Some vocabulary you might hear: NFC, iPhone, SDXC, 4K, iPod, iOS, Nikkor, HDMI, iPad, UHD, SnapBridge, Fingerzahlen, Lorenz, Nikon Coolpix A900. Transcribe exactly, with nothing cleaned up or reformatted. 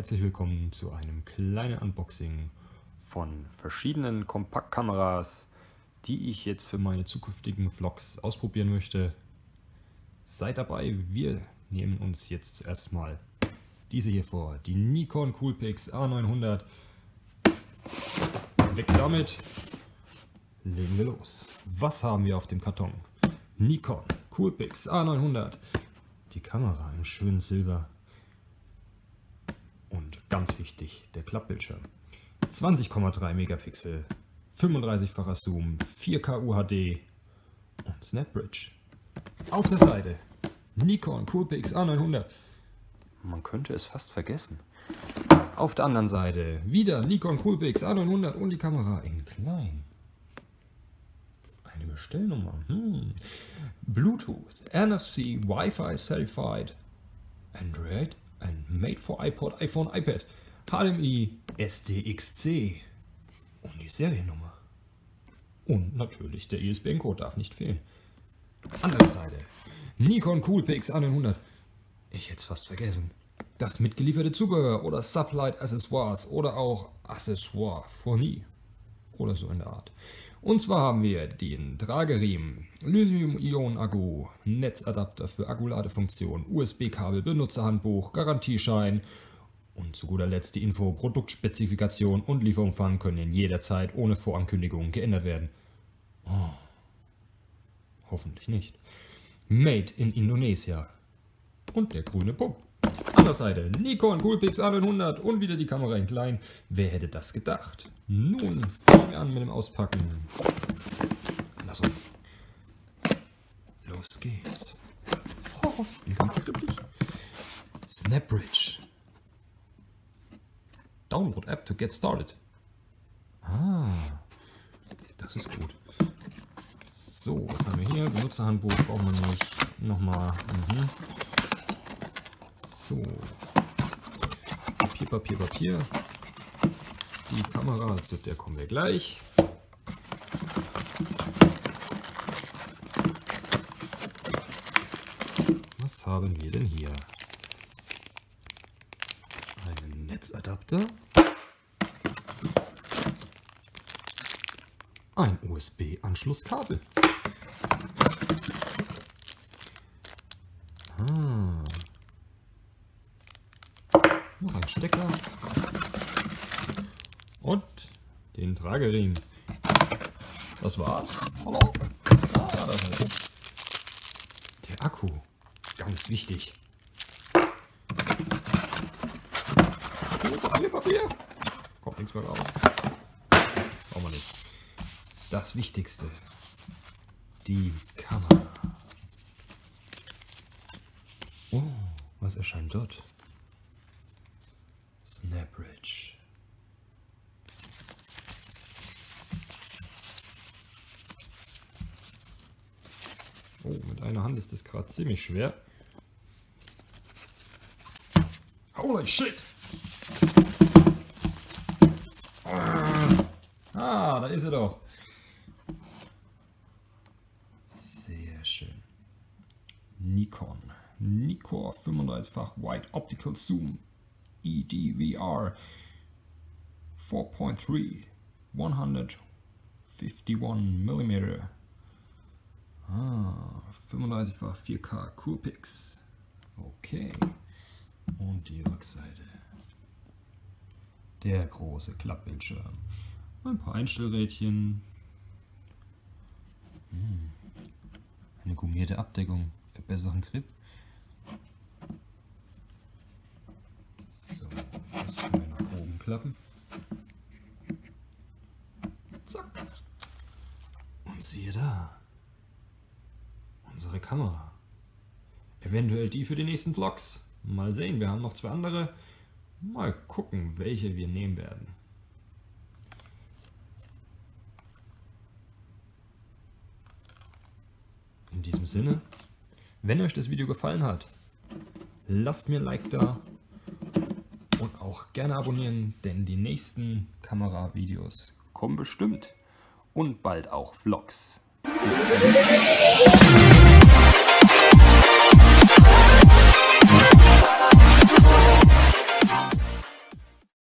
herzlich willkommen zu einem kleinen Unboxing von verschiedenen Kompaktkameras, die ich jetzt für meine zukünftigen Vlogs ausprobieren möchte. Seid dabei, wir nehmen uns jetzt zuerst mal diese hier vor, die Nikon Coolpix A neunhundert. Weg damit, legen wir los. Was haben wir auf dem Karton? Nikon Coolpix A neunhundert, die Kamera in schönem Silber. Und ganz wichtig, der Klappbildschirm. zwanzig Komma drei Megapixel, fünfunddreißigfacher Zoom, vier K U H D und SnapBridge. Auf der Seite Nikon Coolpix A neunhundert. Man könnte es fast vergessen. Auf der anderen Seite wieder Nikon Coolpix A neunhundert und die Kamera in klein. Eine Bestellnummer. Hm. Bluetooth, N F C, Wi-Fi certified, Android. Ein Made for iPod, iPhone, iPad, H D M I, S D X C und die Seriennummer. Und natürlich der I S B N-Code darf nicht fehlen. Andere Seite, Nikon Coolpix A neunhundert. Ich hätte es fast vergessen. Das mitgelieferte Zubehör oder Sublight Accessoires oder auch Accessoire Fournie oder so in der Art. Und zwar haben wir den Trageriemen, Lithium-Ionen-Akku, Netzadapter für Akkuladefunktion, U S B-Kabel, Benutzerhandbuch, Garantieschein und zu guter Letzt die Info, Produktspezifikation und Lieferumfang können in jeder Zeit ohne Vorankündigung geändert werden. Oh, hoffentlich nicht. Made in Indonesia. Und der grüne Punkt. Andere Seite, Nikon Coolpix A neunhundert und wieder die Kamera in klein. Wer hätte das gedacht? Nun fangen wir an mit dem Auspacken. Andersrum. Los geht's. Oh, bin ganz glücklich. SnapBridge. Download App to get started. Ah, das ist gut. So, was haben wir hier? Benutzerhandbuch brauchen wir nicht. Nochmal. Mhm. So, Papier, Papier, Papier, die Kamera, zu der kommen wir gleich. Was haben wir denn hier? Einen Netzadapter, ein U S B-Anschlusskabel. Ah. Noch ein Stecker und den Trageriemen. Das war's. Hallo. Ah, der Akku, ganz wichtig. Papier, Papier. Kommt nichts mehr raus. Brauchen wir nicht. Das Wichtigste, die Kamera. Oh, was erscheint dort? SnapBridge. Oh, mit einer Hand ist das gerade ziemlich schwer. Holy shit! Ah, da ist er doch. Sehr schön. Nikon. Nikkor fünfunddreißigfach Wide Optical Zoom. E D V R vier Komma drei hunderteinundfünfzig Millimeter ah, fünfunddreißigfach vier K Coolpix. Okay, und die Rückseite, der große Klappbildschirm, ein paar Einstellrädchen, eine gummierte Abdeckung für besseren Grip. Klappen. Zack. Und siehe da. Unsere Kamera. Eventuell die für die nächsten Vlogs. Mal sehen, wir haben noch zwei andere. Mal gucken, welche wir nehmen werden. In diesem Sinne, wenn euch das Video gefallen hat, lasst mir ein Like da. Und auch gerne abonnieren, denn die nächsten Kameravideos kommen bestimmt und bald auch Vlogs. Bis dann.